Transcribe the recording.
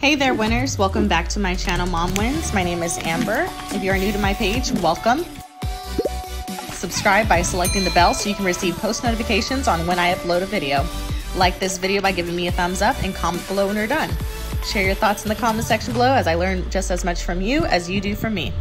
Hey there winners, welcome back to my channel Mom Wins. My name is Amber. If you are new to my page, welcome. Subscribe by selecting the bell so you can receive post notifications on when I upload a video. Like this video by giving me a thumbs up and comment below when you're done. Share your thoughts in the comment section below as I learn just as much from you as you do from me.